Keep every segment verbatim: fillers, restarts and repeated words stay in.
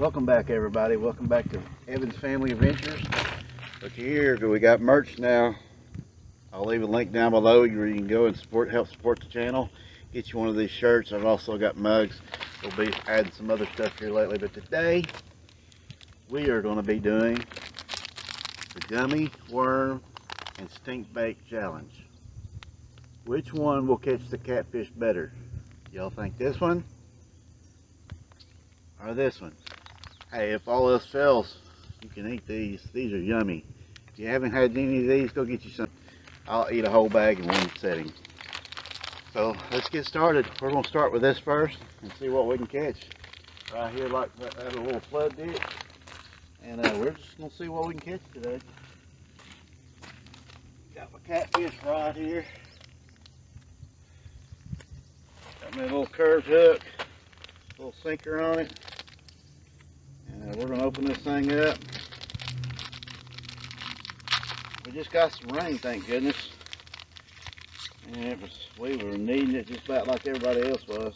Welcome back, everybody. Welcome back to Evans Family Adventures. But you're here, but we got merch now. I'll leave a link down below where you can go and support, help support the channel. Get you one of these shirts. I've also got mugs. We'll be adding some other stuff here lately, but today we are going to be doing the gummy worm and stink bait challenge. Which one will catch the catfish better? Y'all think this one or this one? Hey, if all else fails, you can eat these. These are yummy. If you haven't had any of these, go get you some. I'll eat a whole bag in one setting. So let's get started. We're going to start with this first and see what we can catch. Right here, like that, that little flood ditch. And uh, we're just going to see what we can catch today. Got my catfish right here. Got my little curved hook, little sinker on it. And uh, we're going to open this thing up. We just got some rain, thank goodness. And it was, we were needing it just about like everybody else was.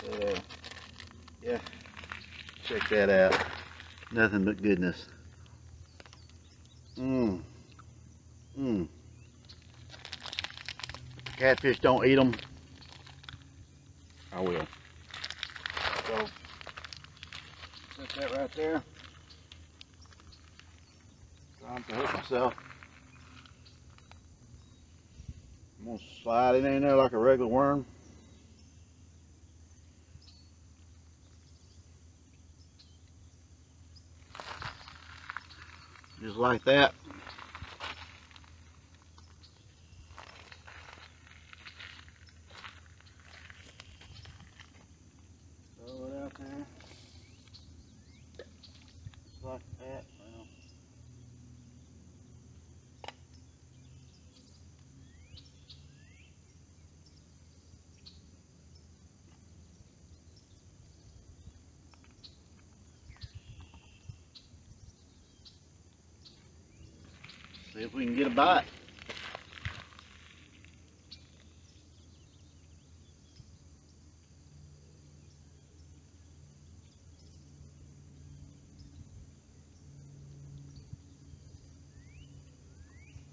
But, uh, yeah, check that out. Nothing but goodness. Mmm. Mmm. Catfish don't eat them. I will. So, set that right there. Trying to hook myself. I'm going to slide it in there like a regular worm. Just like that. Throw it out there. Just like that. Well, see if we can get a bite.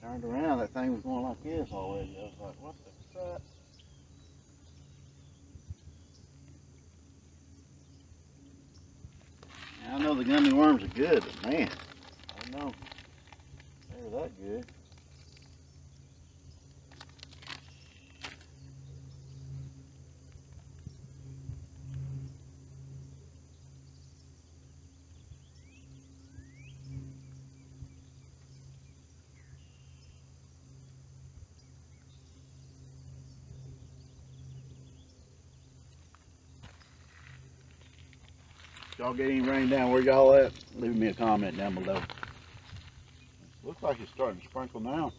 Turned around, that thing was going like this already. I was like, what the crap? Now, I know the gummy worms are good, but man, I don't know. That good. Y'all get any rain down where y'all at? Leave me a comment down below. Looks like it's starting to sprinkle now.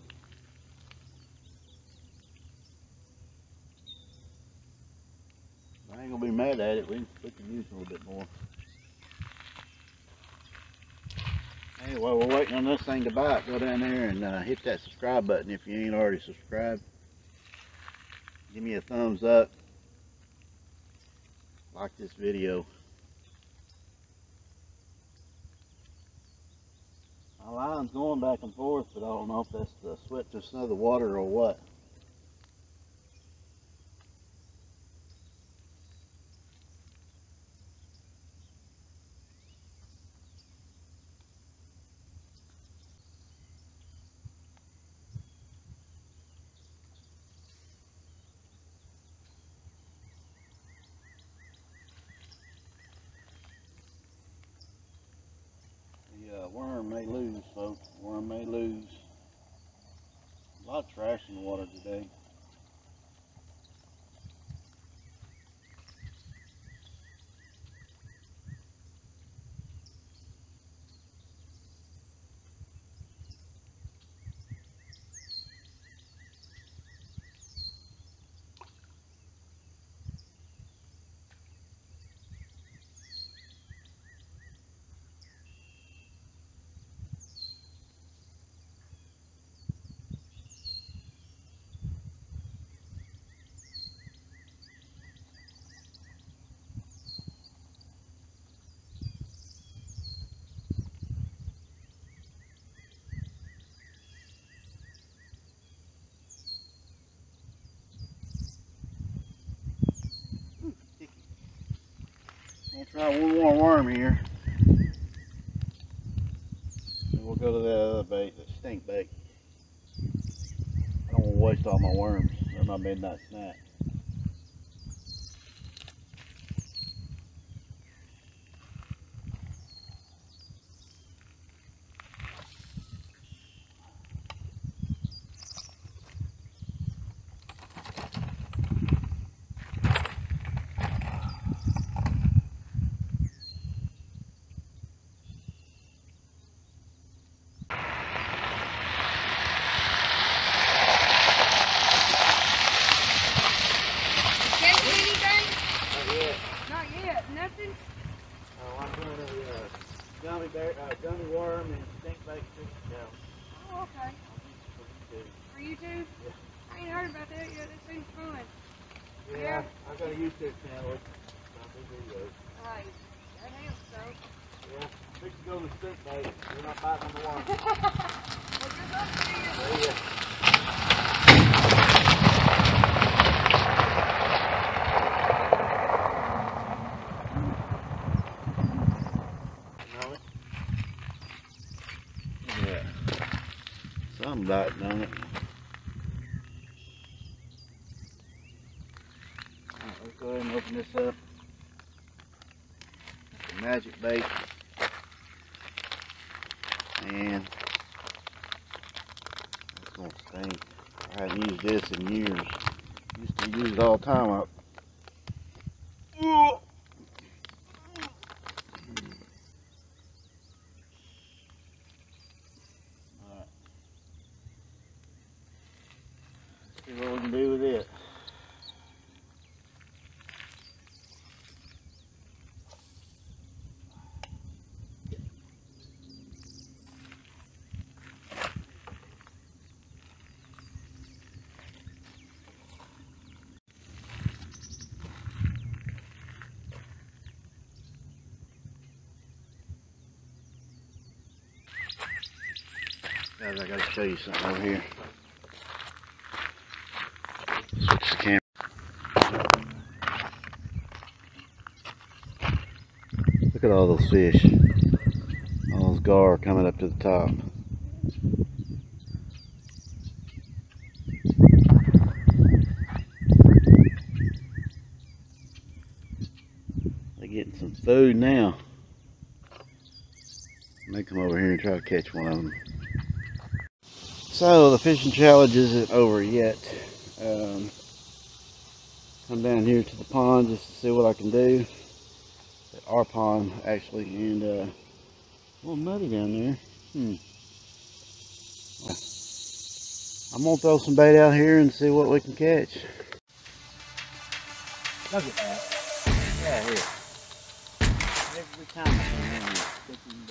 I ain't gonna be mad at it. We, we can use a little bit more. Anyway, we're waiting on this thing to bite. Go down there and uh, hit that subscribe button if you ain't already subscribed. Give me a thumbs up. Like this video. My line's going back and forth, but I don't know if that's the swiftness of the water or what. Worm may lose, folks. Worm may lose. A lot of trash in the water today. try one more worm here. And we'll go to that other bait, the stink bait. I don't want to waste all my worms. They're my midnight snack. I'm biting on it. All right, let's go ahead and open this up. The magic bait. And it's gonna stink. I haven't used this in years. I used to use it all the time up. Whoa. Guys, I gotta tell you something over here. Switch the camera. Look at all those fish. All those gar coming up to the top. They're getting some food now. I may come over here and try to catch one of them. So the fishing challenge isn't over yet. Um, come down here to the pond just to see what I can do. At our pond actually, and uh, a little muddy down there. Hmm. I'm gonna throw some bait out here and see what we can catch. Look at that. Yeah, here. Every time I come down here, fishing back.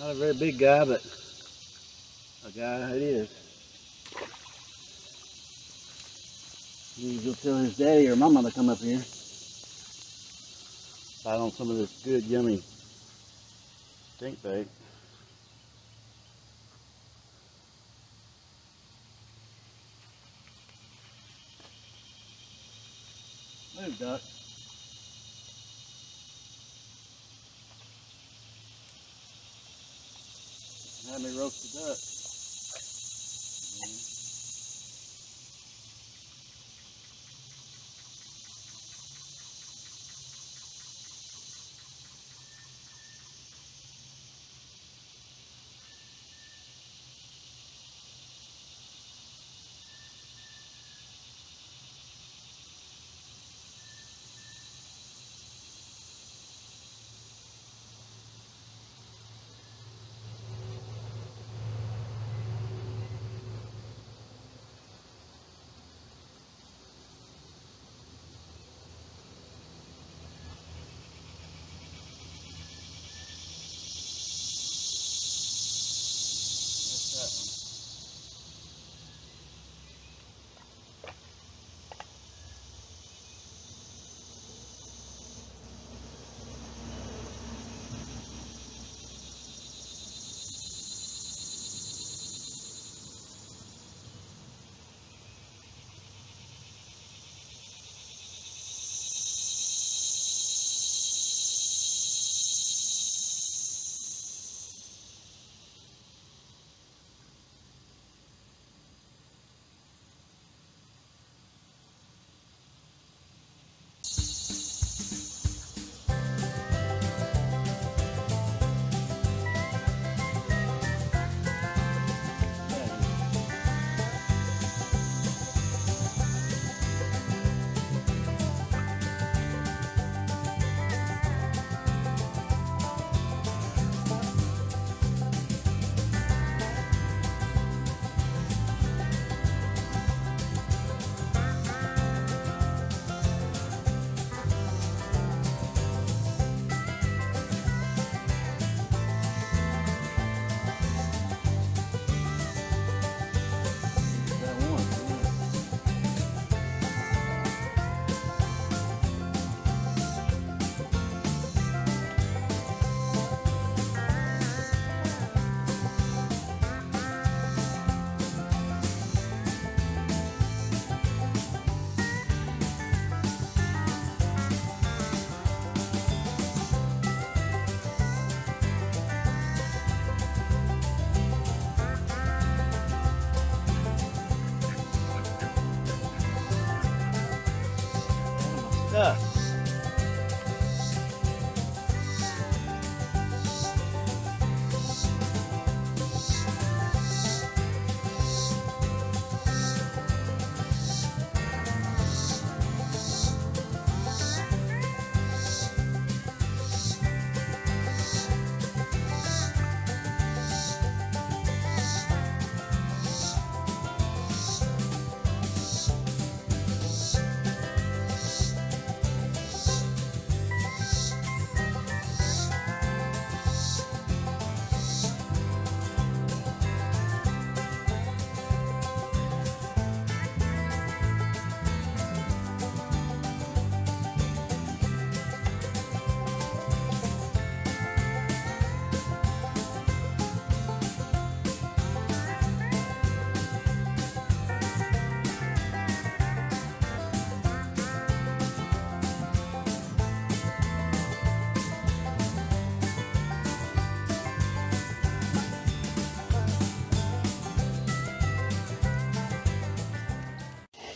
Not a very big guy, but a guy it is. Maybe he'll tell his daddy or mama to come up here. Bite on some of this good, yummy stink bait. Move, duck. Had me roast the duck. Yeah.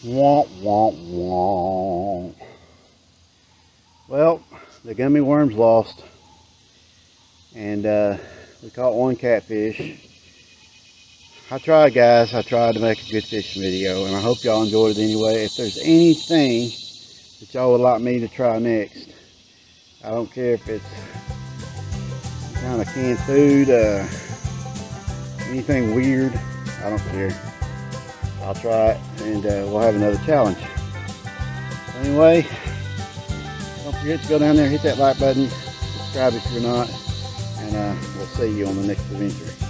Womp, womp, womp. Well, the gummy worm's lost, and uh, we caught one catfish. I tried, guys. I tried to make a good fishing video, and I hope y'all enjoyed it anyway. If there's anything that y'all would like me to try next, I don't care if it's some kind of canned food, uh, anything weird, I don't care. I'll try it, and uh, we'll have another challenge. So anyway, don't forget to go down there, hit that like button, subscribe if you're not, and uh, we'll see you on the next adventure.